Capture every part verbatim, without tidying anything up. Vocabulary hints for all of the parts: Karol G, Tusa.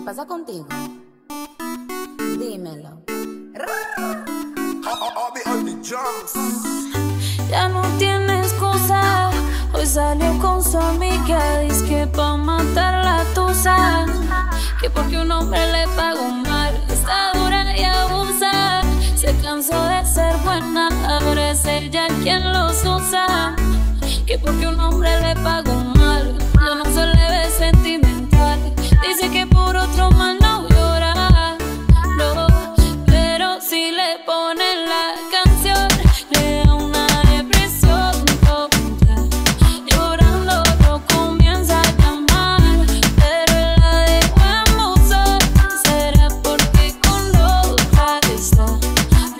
¿Qué pasa contigo? Dímelo. Ya no tiene excusa. Hoy salió con su amiga, dice que pa' matar la tusa, que porque un hombre le pagó mal está dura y abusa. Se cansó de ser buena, ahora es ella quien los usa, que porque un hombre le pagó mal. Yo no se le ve sentimental, dice que por otro mal no llora, no, pero si le ponen la canción le da una depresión tonta. Llorando lo comienza a llamar, pero la deja abusar. Será porque con otra está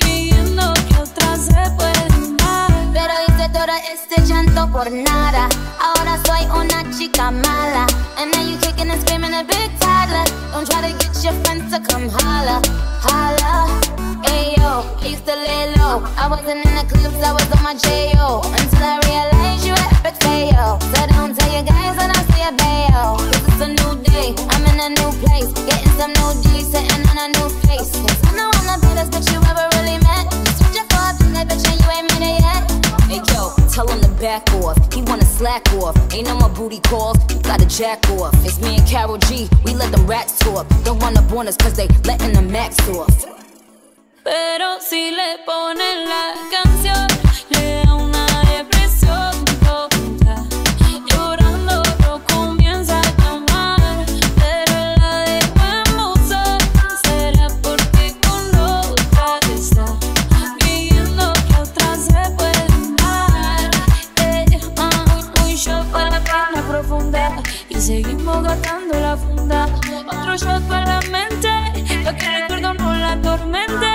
pidiendo que otra se puede dar, pero dice todo este llanto por nada. Ahora soy una chica mala, and now you kicking and screaming a big toddler. Don't try to get your friends to come holla, holla. Ayo, used to lay low, I wasn't in the clubs, I was on my J O until I realized you were epic fail. So don't tell your guys when I say a bail, 'cause it's a new day, I'm in a new place, getting some new G's, sitting on a new face. 'Cause I know I'm the baddest bitch you ever really met. Switch your four up and that bitch and you ain't made it yet. Hey yo, tell him to back off, he wanna slack off. Ain't no more booty calls, you gotta jack off. It's me and Karol G, we let them rats talk. Don't run up on us 'cause they letting the max off. Pero si le ponen la canción le da una depresión tonta. Llorando lo comienza a llamar, pero la deja abusar. Será porque con otra está pidiendo que otra se puede dar. Un shot para la profunda y seguimos gastando la funda. Otro shot para la mente, lo que recuerdo no la atormente.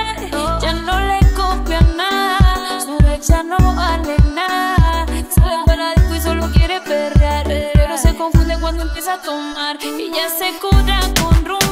Ya no vale nada, sale paradito y solo quiere perrear, pero se confunde cuando empieza a tomar y ya se cura con rumbo.